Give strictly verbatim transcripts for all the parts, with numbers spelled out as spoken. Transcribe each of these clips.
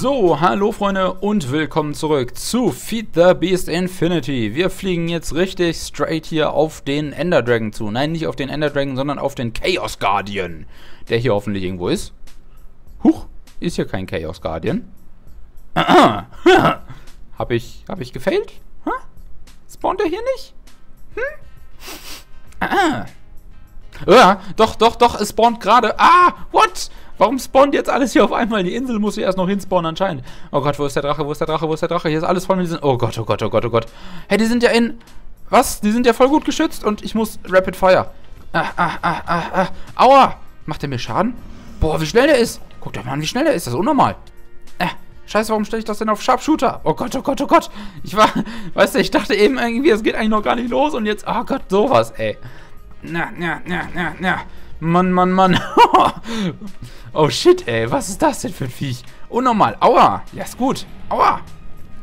So, hallo Freunde und willkommen zurück zu Feed the Beast Infinity. Wir fliegen jetzt richtig straight hier auf den Ender Dragon zu. Nein, nicht auf den Ender Dragon, sondern auf den Chaos Guardian, der hier hoffentlich irgendwo ist. Huch, ist hier kein Chaos Guardian. Hab ich, hab ich gefailt? Huh? Spawnt er hier nicht? Hm? Ja, doch, doch, doch, es spawnt gerade. Ah, what? Warum spawnt jetzt alles hier auf einmal? Die Insel muss hier erst noch hinspawnen anscheinend. Oh Gott, wo ist der Drache, wo ist der Drache, wo ist der Drache? Hier ist alles voll mit diesen... Oh Gott, oh Gott, oh Gott, oh Gott. Hey, die sind ja in... Was? Die sind ja voll gut geschützt und ich muss Rapid Fire. Ah, ah, ah, ah, ah. Aua! Macht der mir Schaden? Boah, wie schnell der ist. Guck doch mal an, wie schnell der ist. Das ist unnormal. Äh, scheiße, warum stelle ich das denn auf Sharpshooter? Oh Gott, oh Gott, oh Gott. Ich war... Weißt du, ich dachte eben irgendwie, es geht eigentlich noch gar nicht los und jetzt... Oh Gott, sowas, ey. Na, na, na, na, na. Mann, Mann, Mann. Oh shit, ey. Was ist das denn für ein Viech? Unnormal. Aua. Ja, ist gut. Aua.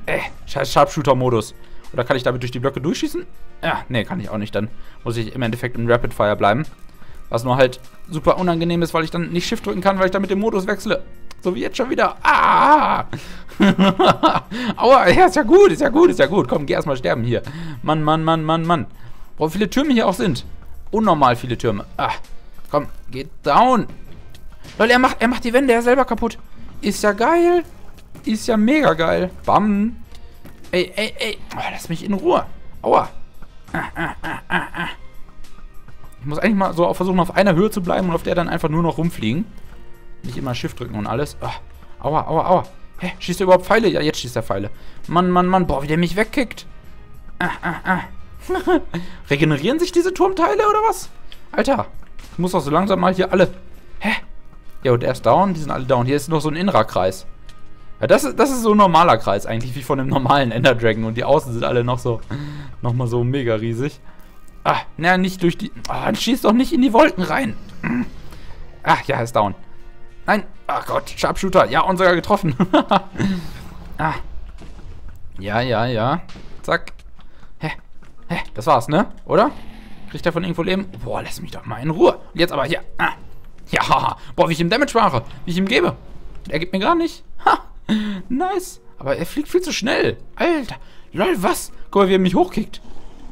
Ey, scheiß Sharpshooter-Modus. Oder kann ich damit durch die Blöcke durchschießen? Ja, nee, kann ich auch nicht. Dann muss ich im Endeffekt im Rapid Fire bleiben. Was nur halt super unangenehm ist, weil ich dann nicht Shift drücken kann, weil ich dann mit dem Modus wechsle. So wie jetzt schon wieder. Ah. Aua. Ja, ist ja gut. Ist ja gut. Ist ja gut. Komm, geh erstmal sterben hier. Mann, Mann, Mann, Mann, Mann. Boah, wie viele Türme hier auch sind. Unnormal viele Türme. Ah. Komm, geht down. Leute, er macht, er macht die Wände ja selber kaputt. Ist ja geil. Ist ja mega geil. Bam. Ey, ey, ey. Oh, lass mich in Ruhe. Aua. Ah, ah, ah, ah, ah. Ich muss eigentlich mal so versuchen, auf einer Höhe zu bleiben und auf der dann einfach nur noch rumfliegen. Nicht immer Shift drücken und alles. Oh. Aua, aua, aua. Hä, schießt er überhaupt Pfeile? Ja, jetzt schießt er Pfeile. Mann, Mann, Mann. Boah, wie der mich wegkickt. Ah, ah, ah. Regenerieren sich diese Turmteile oder was? Alter. Ich muss doch so langsam mal hier alle... Hä? Ja, und er ist down, die sind alle down. Hier ist noch so ein innerer Kreis. Ja, das ist, das ist so ein normaler Kreis eigentlich, wie von einem normalen Ender Dragon. Und die Außen sind alle noch so... Nochmal so mega riesig. Ah, naja, nicht durch die... Ah, dann schießt doch nicht in die Wolken rein. Ach, ja, er ist down. Nein. Ach Gott, Sharpshooter. Ja, und sogar getroffen. Ah. Ja, ja, ja. Zack. Hä? Hä? Das war's, ne? Oder? Kriegt er von irgendwo Leben? Boah, lass mich doch mal in Ruhe. Und jetzt aber hier. Ah. Ja. Boah, wie ich ihm Damage mache. Wie ich ihm gebe. Er gibt mir gar nicht. Ha. Nice. Aber er fliegt viel zu schnell. Alter. Lol, was? Guck mal, wie er mich hochkickt.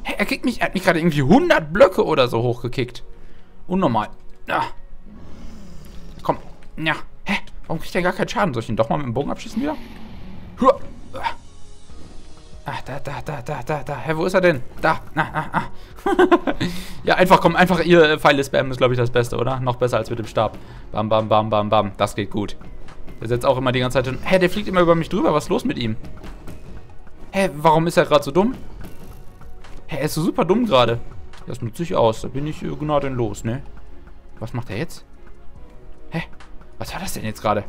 Hey, er kickt mich. Er hat mich gerade irgendwie hundert Blöcke oder so hochgekickt. Unnormal. Ah. Komm. Ja. Hä? Warum kriegt er gar keinen Schaden? Soll ich ihn doch mal mit dem Bogen abschießen wieder? Hua. Ah, da, da, da, da, da, da. Hä, wo ist er denn? Da, na, ah, ah. Ja, einfach, komm, einfach ihr Pfeile spammen ist, glaube ich, das Beste, oder? Noch besser als mit dem Stab. Bam, bam, bam, bam, bam. Das geht gut. Der setzt auch immer die ganze Zeit hin. Hä, der fliegt immer über mich drüber. Was ist los mit ihm? Hä, warum ist er gerade so dumm? Hä, er ist so super dumm gerade. Das nutzt sich aus. Da bin ich genau denn los, ne? Was macht er jetzt? Hä? Was war das denn jetzt gerade?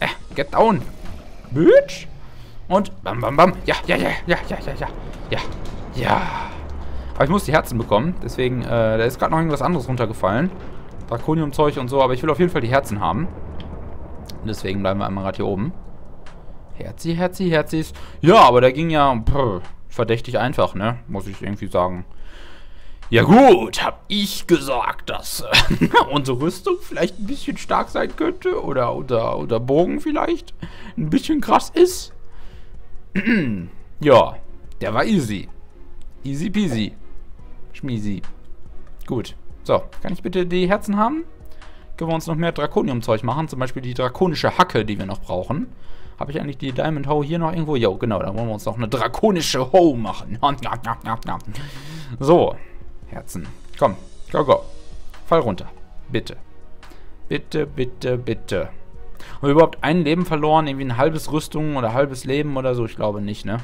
Hä, get down. Bitch. Und bam, bam, bam. Ja, ja, ja, ja, ja, ja, ja. Ja, ja. Aber ich muss die Herzen bekommen. Deswegen, äh, da ist gerade noch irgendwas anderes runtergefallen. Draconium-Zeug und so. Aber ich will auf jeden Fall die Herzen haben. Und deswegen bleiben wir einmal gerade hier oben. Herzi, Herzi, Herzis. Ja, aber da ging ja pff, verdächtig einfach, ne? Muss ich irgendwie sagen. Ja gut, hab ich gesagt, dass äh, unsere Rüstung vielleicht ein bisschen stark sein könnte. Oder, oder, oder Bogen vielleicht ein bisschen krass ist. Ja, der war easy. Easy peasy. Schmiesi. Gut. So, kann ich bitte die Herzen haben? Können wir uns noch mehr Draconium-Zeug machen? Zum Beispiel die drakonische Hacke, die wir noch brauchen. Habe ich eigentlich die Diamond Hoe hier noch irgendwo? Jo, genau, da wollen wir uns noch eine drakonische Hoe machen. So, Herzen. Komm, go, go. Fall runter. Bitte. Bitte, bitte, bitte. Haben wir überhaupt ein Leben verloren? Irgendwie ein halbes Rüstung oder halbes Leben oder so? Ich glaube nicht, ne?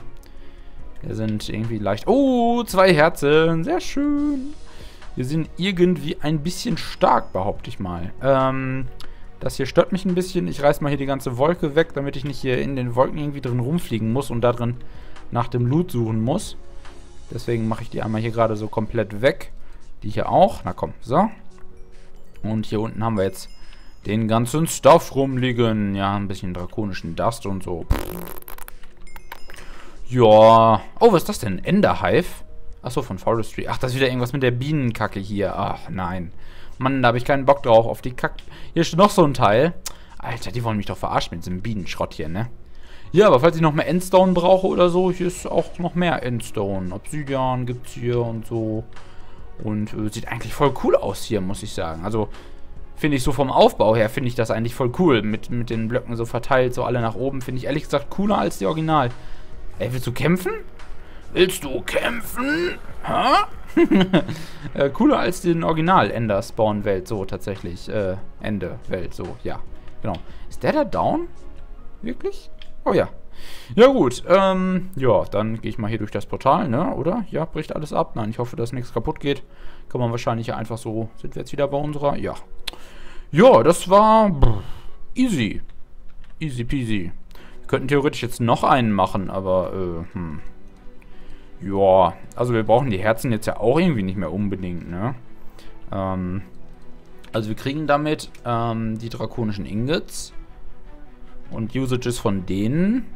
Wir sind irgendwie leicht... Oh, zwei Herzen. Sehr schön. Wir sind irgendwie ein bisschen stark, behaupte ich mal. Ähm, das hier stört mich ein bisschen. Ich reiß mal hier die ganze Wolke weg, damit ich nicht hier in den Wolken irgendwie drin rumfliegen muss und da drin nach dem Loot suchen muss. Deswegen mache ich die einmal hier gerade so komplett weg. Die hier auch. Na komm, so. Und hier unten haben wir jetzt... den ganzen Stuff rumliegen. Ja, ein bisschen drakonischen Dust und so. Ja. Oh, was ist das denn? Enderhive? Achso, von Forestry. Ach, das ist wieder irgendwas mit der Bienenkacke hier. Ach, nein. Mann, da habe ich keinen Bock drauf. Auf die Kacke. Hier ist noch so ein Teil. Alter, die wollen mich doch verarschen mit diesem Bienenschrott hier, ne? Ja, aber falls ich noch mehr Endstone brauche oder so, hier ist auch noch mehr Endstone. Obsidian gibt's hier und so. Und äh, sieht eigentlich voll cool aus hier, muss ich sagen. Also, finde ich so vom Aufbau her, finde ich das eigentlich voll cool. Mit, mit den Blöcken so verteilt, so alle nach oben. Finde ich ehrlich gesagt cooler als die Original. Ey, willst du kämpfen? Willst du kämpfen? Ha? äh, cooler als den Original Ender-Spawn-Welt, so tatsächlich. Äh, Ende-Welt, so, ja. Genau. Ist der da down? Wirklich? Oh ja. Ja gut, ähm, ja, dann gehe ich mal hier durch das Portal, ne, oder? Ja, bricht alles ab. Nein, ich hoffe, dass nichts kaputt geht. Kann man wahrscheinlich ja einfach so... Sind wir jetzt wieder bei unserer? Ja. Ja, das war... Pff, easy. Easy peasy. Wir könnten theoretisch jetzt noch einen machen, aber, äh, hm. Ja, also wir brauchen die Herzen jetzt ja auch irgendwie nicht mehr unbedingt, ne? Ähm, also wir kriegen damit, ähm, die drakonischen Ingots. Und Usages von denen.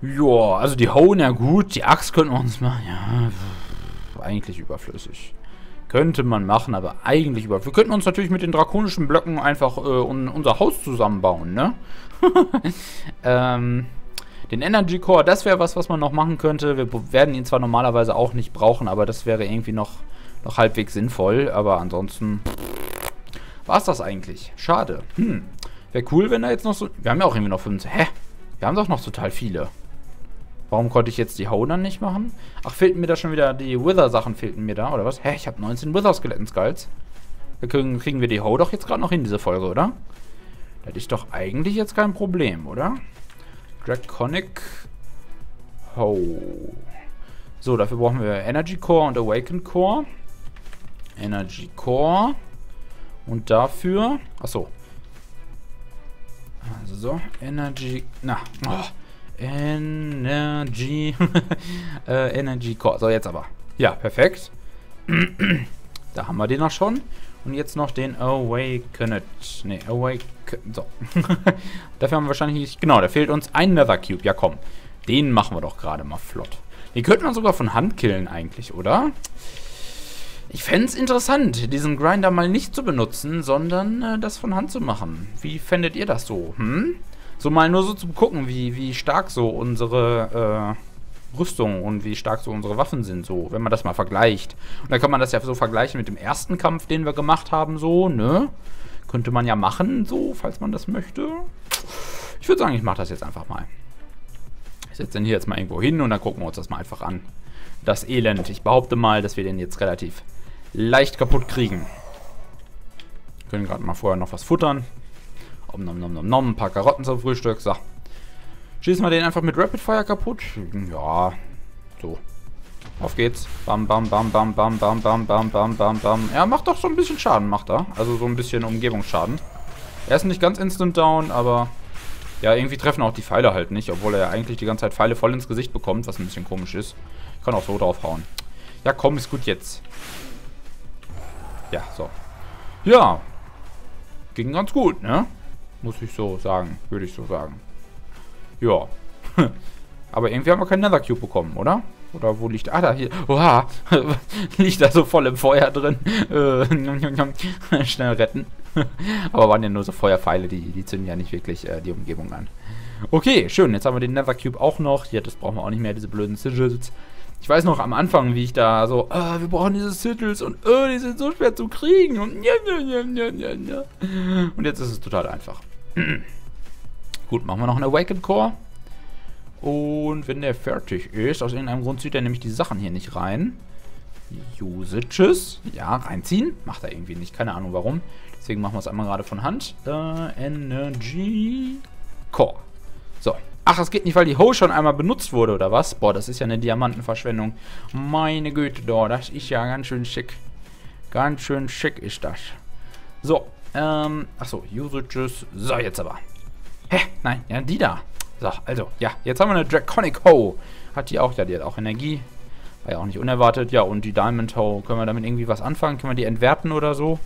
Ja, also die Hoe, na gut, die Axt könnten wir uns machen. Ja, pff, eigentlich überflüssig. Könnte man machen, aber eigentlich überflüssig. Wir könnten uns natürlich mit den drakonischen Blöcken einfach äh, un unser Haus zusammenbauen, ne? ähm, den Energy Core, das wäre was, was man noch machen könnte. Wir werden ihn zwar normalerweise auch nicht brauchen, aber das wäre irgendwie noch, noch halbwegs sinnvoll. Aber ansonsten war es das eigentlich. Schade. Hm. Wäre cool, wenn da jetzt noch so... Wir haben ja auch irgendwie noch fünf... Hä? Wir haben doch noch total viele. Warum konnte ich jetzt die Hoe dann nicht machen? Ach, fehlten mir da schon wieder... Die Wither-Sachen fehlten mir da, oder was? Hä, ich habe neunzehn Wither-Skeletten-Skulls. Da kriegen, kriegen wir die Hoe doch jetzt gerade noch hin, diese Folge, oder? Da hätte ich doch eigentlich jetzt kein Problem, oder? Draconic... Hoe. So, dafür brauchen wir Energy Core und Awakened Core. Energy Core. Und dafür... Achso. Also so, Energy, na, oh, Energy, äh, Energy Core. So, jetzt aber. Ja, perfekt. Da haben wir den noch schon. Und jetzt noch den Awakened. Ne, Awakened, so. Dafür haben wir wahrscheinlich nicht, genau, da fehlt uns ein Nether Cube. Ja, komm, den machen wir doch gerade mal flott. Den könnten wir sogar von Hand killen eigentlich, oder? Ich fände es interessant, diesen Grinder mal nicht zu benutzen, sondern äh, das von Hand zu machen. Wie fändet ihr das so? Hm? So mal nur so zu gucken, wie, wie stark so unsere äh, Rüstung und wie stark so unsere Waffen sind, so, wenn man das mal vergleicht. Und dann kann man das ja so vergleichen mit dem ersten Kampf, den wir gemacht haben, so, ne? Könnte man ja machen, so, falls man das möchte. Ich würde sagen, ich mache das jetzt einfach mal. Ich setze den hier jetzt mal irgendwo hin und dann gucken wir uns das mal einfach an. Das Elend. Ich behaupte mal, dass wir den jetzt relativ leicht kaputt kriegen. Wir können gerade mal vorher noch was futtern. Om nom nom nom nom, ein paar Karotten zum Frühstück. So. Schießen wir den einfach mit Rapid Fire kaputt. Ja. So. Auf geht's. Bam, bam, bam, bam, bam, bam, bam, bam, bam, bam, bam. Er macht doch so ein bisschen Schaden, macht er. Also so ein bisschen Umgebungsschaden. Er ist nicht ganz instant down, aber... Ja, irgendwie treffen auch die Pfeile halt nicht, obwohl er ja eigentlich die ganze Zeit Pfeile voll ins Gesicht bekommt, was ein bisschen komisch ist. Ich kann auch so draufhauen. Ja, komm, ist gut jetzt. Ja, so. Ja. Ging ganz gut, ne? Muss ich so sagen. Würde ich so sagen. Ja. Aber irgendwie haben wir keinen Nether Cube bekommen, oder? Oder wo liegt... Ah, da hier. Oha. Liegt da so voll im Feuer drin. Schnell retten. Aber waren ja nur so Feuerpfeile, die, die zünden ja nicht wirklich äh, die Umgebung an. Okay, schön. Jetzt haben wir den Nether Cube auch noch. Hier, das brauchen wir auch nicht mehr, diese blöden Sigils. Ich weiß noch am Anfang, wie ich da so, ah, wir brauchen diese Sigils und oh, die sind so schwer zu kriegen. Und, ja, ja, ja, ja, ja. Und jetzt ist es total einfach. Gut, machen wir noch einen Awakened Core. Und wenn der fertig ist, aus irgendeinem Grund zieht er nämlich die Sachen hier nicht rein. Usages. Ja, reinziehen. Macht er irgendwie nicht. Keine Ahnung warum. Deswegen machen wir es einmal gerade von Hand. Uh, Energy Core. So. Ach, es geht nicht, weil die Hoe schon einmal benutzt wurde, oder was? Boah, das ist ja eine Diamantenverschwendung. Meine Güte, da, das ist ja ganz schön schick. Ganz schön schick ist das. So. Ähm, achso, Usages. So, jetzt aber. Hä? Nein, ja, die da. So, also, ja, jetzt haben wir eine Draconic Hoe. Hat die auch, ja, die hat auch Energie. War ja auch nicht unerwartet. Ja, und die Diamond Hoe. Können wir damit irgendwie was anfangen? Können wir die entwerten oder so?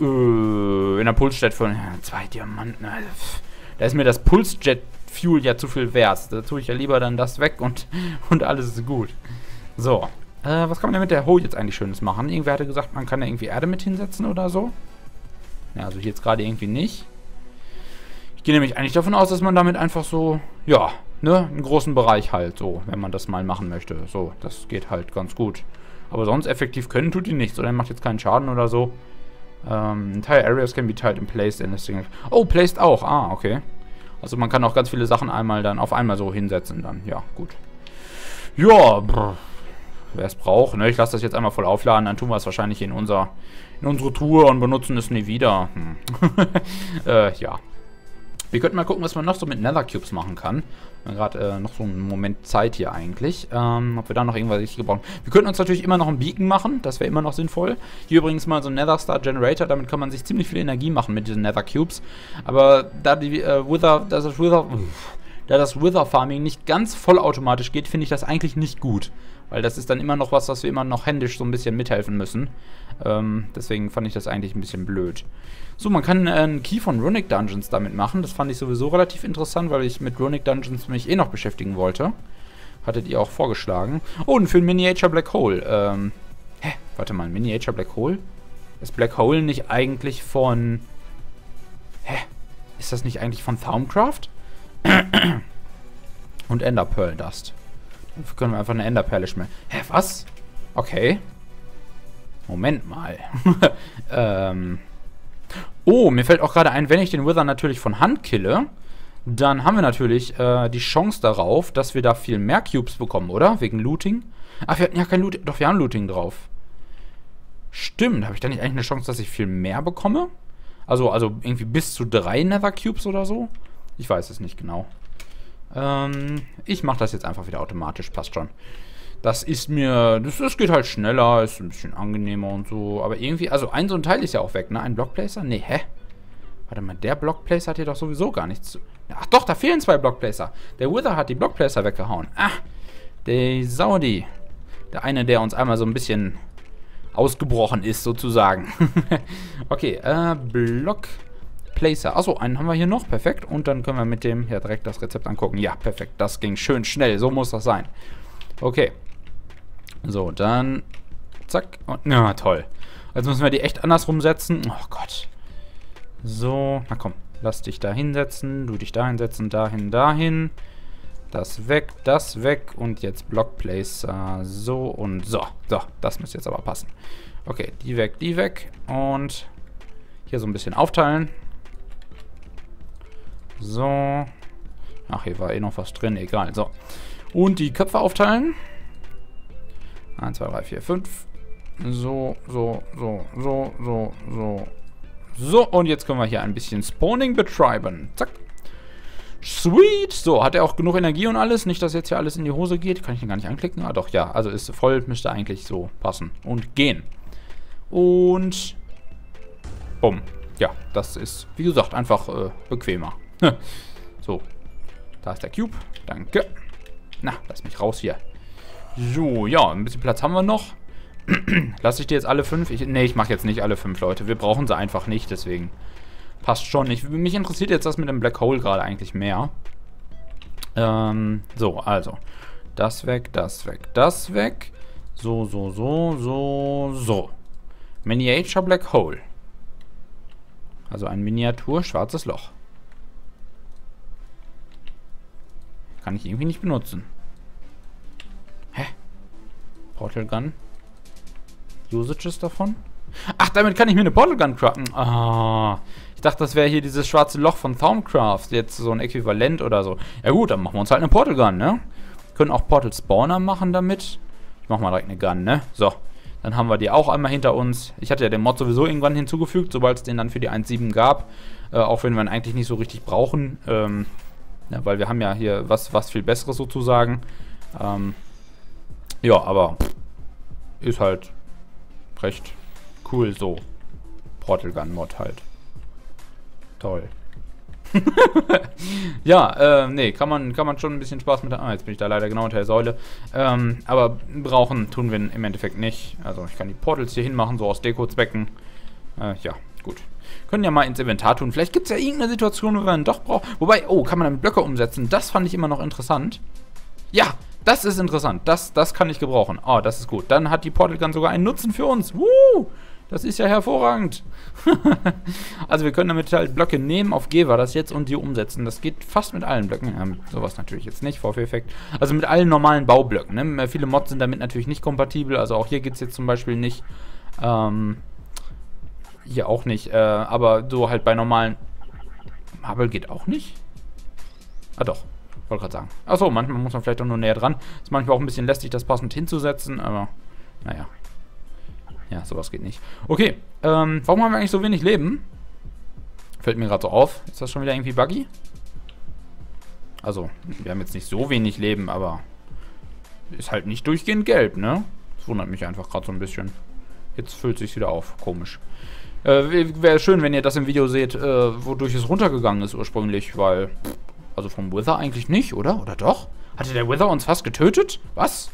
Äh, in der Pulsjet von ja, zwei Diamanten. Also, da ist mir das Pulsjet Fuel ja zu viel wert. Da tue ich ja lieber dann das weg und, und alles ist gut. So, äh, was kann man denn mit der Hoe jetzt eigentlich Schönes machen? Irgendwer hatte gesagt, man kann da irgendwie Erde mit hinsetzen oder so. Ja, also jetzt gerade irgendwie nicht. Ich gehe nämlich eigentlich davon aus, dass man damit einfach so, ja, ne, einen großen Bereich halt so, wenn man das mal machen möchte. So, das geht halt ganz gut. Aber sonst effektiv können tut die nichts, oder macht jetzt keinen Schaden oder so. Ähm, entire areas can be tied and placed in a single... Oh, placed auch. Ah, okay. Also man kann auch ganz viele Sachen einmal dann auf einmal so hinsetzen dann. Ja, gut. Ja, brr. Wer es braucht, ne? Ich lasse das jetzt einmal voll aufladen, dann tun wir es wahrscheinlich in unser in unsere Tour und benutzen es nie wieder. Hm. äh, ja. Wir könnten mal gucken, was man noch so mit Nether Cubes machen kann. Wir haben gerade äh, noch so einen Moment Zeit hier eigentlich. Ähm, ob wir da noch irgendwas richtig gebrauchen. Wir könnten uns natürlich immer noch einen Beacon machen. Das wäre immer noch sinnvoll. Hier übrigens mal so ein Nether Star Generator. Damit kann man sich ziemlich viel Energie machen mit diesen Nether Cubes. Aber da die äh, Wither... Das ist Wither... Da das Wither Farming nicht ganz vollautomatisch geht, finde ich das eigentlich nicht gut. Weil das ist dann immer noch was, was wir immer noch händisch so ein bisschen mithelfen müssen. Ähm, deswegen fand ich das eigentlich ein bisschen blöd. So, man kann äh, einen Key von Runic Dungeons damit machen. Das fand ich sowieso relativ interessant, weil ich mit Runic Dungeons mich eh noch beschäftigen wollte. Hattet ihr auch vorgeschlagen. Oh, und für ein Miniature Black Hole. Ähm, hä? Warte mal, ein Miniature Black Hole? Ist Black Hole nicht eigentlich von... Hä? Ist das nicht eigentlich von Thaumcraft? Und Enderpearl Dust. Dann können wir einfach eine Enderperle schmelzen. Hä, was? Okay. Moment mal. ähm. Oh, mir fällt auch gerade ein, wenn ich den Wither natürlich von Hand kille, dann haben wir natürlich äh, die Chance darauf, dass wir da viel mehr Cubes bekommen, oder? Wegen Looting. Ach, wir hatten ja kein Looting. Doch, wir haben Looting drauf. Stimmt. Habe ich da nicht eigentlich eine Chance, dass ich viel mehr bekomme? Also, also irgendwie bis zu drei Nether Cubes oder so? Ich weiß es nicht genau. Ähm, ich mache das jetzt einfach wieder automatisch, passt schon. Das ist mir, das, das geht halt schneller, ist ein bisschen angenehmer und so. Aber irgendwie, also ein so ein Teil ist ja auch weg, ne? Ein Blockplacer? Nee, hä? Warte mal, der Blockplacer hat hier doch sowieso gar nichts zu... Ach doch, da fehlen zwei Blockplacer. Der Wither hat die Blockplacer weggehauen. Ah, die Saudi. Der eine, der uns einmal so ein bisschen ausgebrochen ist, sozusagen. Okay, äh, Block... Placer. Achso, einen haben wir hier noch. Perfekt. Und dann können wir mit dem hier direkt das Rezept angucken. Ja, perfekt. Das ging schön schnell. So muss das sein. Okay. So, dann... Zack. Und, na, toll. Jetzt müssen wir die echt andersrum setzen. Oh Gott. So. Na komm. Lass dich da hinsetzen. Du dich da hinsetzen. Dahin, dahin. Das weg, das weg. Und jetzt Block Placer. So und so. So, das müsste jetzt aber passen. Okay, die weg, die weg. Und hier so ein bisschen aufteilen. So. Ach, hier war eh noch was drin. Egal. So. Und die Köpfe aufteilen. eins, zwei, drei, vier, fünf. So, so, so, so, so, so. So, und jetzt können wir hier ein bisschen Spawning betreiben. Zack. Sweet. So, hat er auch genug Energie und alles? Nicht, dass jetzt hier alles in die Hose geht. Kann ich den gar nicht anklicken? Ah, doch, ja. Also ist voll. Müsste eigentlich so passen. Und gehen. Und... Bumm. Ja, das ist, wie gesagt, einfach äh, bequemer. So, da ist der Cube. Danke. Na, lass mich raus hier. So, ja, ein bisschen Platz haben wir noch. Lass ich dir jetzt alle fünf? Ich, nee, ich mache jetzt nicht alle fünf, Leute. Wir brauchen sie einfach nicht, deswegen passt schon. Ich, mich interessiert jetzt das mit dem Black Hole gerade eigentlich mehr. Ähm, so, also. Das weg, das weg, das weg. So, so, so, so, so. Miniature Black Hole. Also ein Miniatur-schwarzes Loch. Kann ich irgendwie nicht benutzen. Hä? Portal Gun? Usages davon? Ach, damit kann ich mir eine Portal Gun craften. Ah, ich dachte, das wäre hier dieses schwarze Loch von Thaumcraft. Jetzt so ein Äquivalent oder so. Ja gut, dann machen wir uns halt eine Portal Gun, ne? Wir können auch Portal Spawner machen damit. Ich mach mal direkt eine Gun, ne? So. Dann haben wir die auch einmal hinter uns. Ich hatte ja den Mod sowieso irgendwann hinzugefügt, sobald es den dann für die eins Punkt sieben gab. Äh, auch wenn wir ihn eigentlich nicht so richtig brauchen. Ähm, ja, weil wir haben ja hier was, was viel Besseres sozusagen. Ähm, ja, aber ist halt recht cool so. Portal Gun Mod halt. Toll. Ja, äh, nee, kann man, kann man schon ein bisschen Spaß mit der... Ah, jetzt bin ich da leider genau unter der Säule. Ähm, aber brauchen tun wir im Endeffekt nicht. Also ich kann die Portals hier hinmachen, so aus Deko-Zwecken. Äh, ja, gut. Können ja mal ins Inventar tun. Vielleicht gibt es ja irgendeine Situation, wo wir dann doch brauchen. Wobei, oh, kann man dann Blöcke umsetzen? Das fand ich immer noch interessant. Ja, das ist interessant. Das, das kann ich gebrauchen. Oh, das ist gut. Dann hat die Portal Gun sogar einen Nutzen für uns. Woo! Das ist ja hervorragend. Also wir können damit halt Blöcke nehmen, auf G war das jetzt, und die umsetzen. Das geht fast mit allen Blöcken. Ja, mit sowas natürlich jetzt nicht, Vorführeffekt. Also mit allen normalen Baublöcken. Ne? Viele Mods sind damit natürlich nicht kompatibel. Also auch hier geht es jetzt zum Beispiel nicht. Ähm, hier auch nicht. Äh, aber so halt bei normalen... Marble geht auch nicht? Ah doch, wollte gerade sagen. Achso, manchmal muss man vielleicht auch nur näher dran. Ist manchmal auch ein bisschen lästig, das passend hinzusetzen, aber naja. Ja, sowas geht nicht. Okay, ähm, warum haben wir eigentlich so wenig Leben? Fällt mir gerade so auf. Ist das schon wieder irgendwie buggy? Also, wir haben jetzt nicht so wenig Leben, aber ist halt nicht durchgehend gelb, ne? Das wundert mich einfach gerade so ein bisschen. Jetzt füllt sich's wieder auf. Komisch. Äh, wäre schön, wenn ihr das im Video seht, äh, wodurch es runtergegangen ist ursprünglich, weil... Also vom Wither eigentlich nicht, oder? Oder doch? Hatte der Wither uns fast getötet? Was?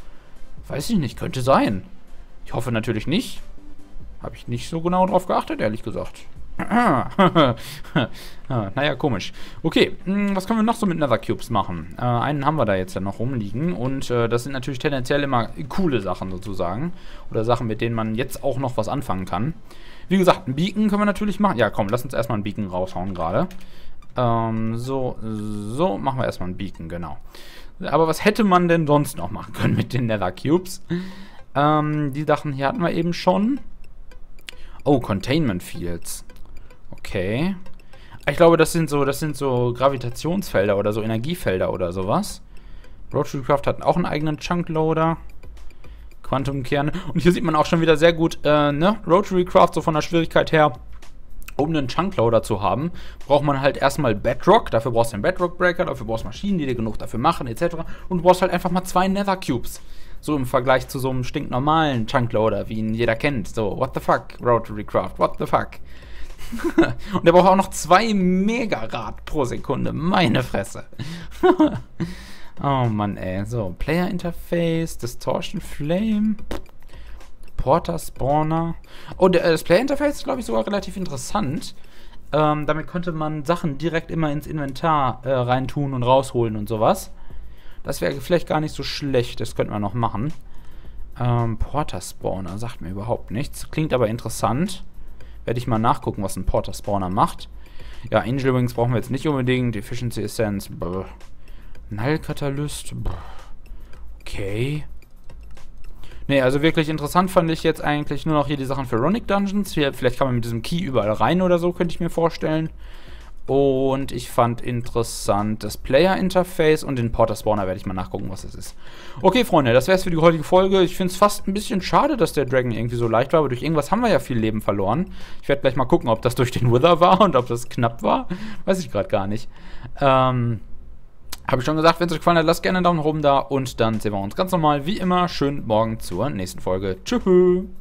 Weiß ich nicht, könnte sein. Ich hoffe natürlich nicht. Habe ich nicht so genau drauf geachtet, ehrlich gesagt. Naja, komisch. Okay, was können wir noch so mit Nether Cubes machen? Äh, einen haben wir da jetzt ja noch rumliegen. Und äh, das sind natürlich tendenziell immer coole Sachen sozusagen. Oder Sachen, mit denen man jetzt auch noch was anfangen kann. Wie gesagt, ein Beacon können wir natürlich machen. Ja, komm, lass uns erstmal ein Beacon raushauen gerade. Ähm, so, so, machen wir erstmal einen Beacon, genau. Aber was hätte man denn sonst noch machen können mit den Nether Cubes? Ähm, die Sachen hier hatten wir eben schon. Oh, Containment Fields. Okay. Ich glaube, das sind so, das sind so Gravitationsfelder oder so Energiefelder oder sowas. RotaryCraft hat auch einen eigenen Chunkloader. Quantumkerne. Und hier sieht man auch schon wieder sehr gut, äh, ne? RotaryCraft, so von der Schwierigkeit her. Um einen Chunkloader zu haben, braucht man halt erstmal Bedrock. Dafür brauchst du einen Bedrock-Breaker, dafür brauchst du Maschinen, die dir genug dafür machen, et cetera. Und du brauchst halt einfach mal zwei Nether Cubes. So im Vergleich zu so einem stinknormalen Chunkloader, wie ihn jeder kennt. So, what the fuck, RotaryCraft, what the fuck. Und der braucht auch noch zwei Megarad pro Sekunde. Meine Fresse. Oh Mann, ey. So, Player-Interface, Distortion-Flame... Portal Spawner. Oh, das Player-Interface ist, glaube ich, sogar relativ interessant. Ähm, damit konnte man Sachen direkt immer ins Inventar äh, reintun und rausholen und sowas. Das wäre vielleicht gar nicht so schlecht. Das könnten wir noch machen. Ähm, Portal Spawner sagt mir überhaupt nichts. Klingt aber interessant. Werde ich mal nachgucken, was ein Portal Spawner macht. Ja, Angel-Wings brauchen wir jetzt nicht unbedingt. Efficiency Essence. Null-Katalyst. Okay. Ne, also wirklich interessant fand ich jetzt eigentlich nur noch hier die Sachen für Runic Dungeons. Hier, vielleicht kann man mit diesem Key überall rein oder so, könnte ich mir vorstellen. Und ich fand interessant das Player-Interface und den Portal-Spawner, werde ich mal nachgucken, was das ist. Okay, Freunde, das wäre es für die heutige Folge. Ich finde es fast ein bisschen schade, dass der Dragon irgendwie so leicht war, aber durch irgendwas haben wir ja viel Leben verloren. Ich werde gleich mal gucken, ob das durch den Wither war und ob das knapp war. Weiß ich gerade gar nicht. Ähm... Habe ich schon gesagt, wenn es euch gefallen hat, lasst gerne einen Daumen nach oben da und dann sehen wir uns ganz normal, wie immer, schönen Morgen zur nächsten Folge. Tschüss!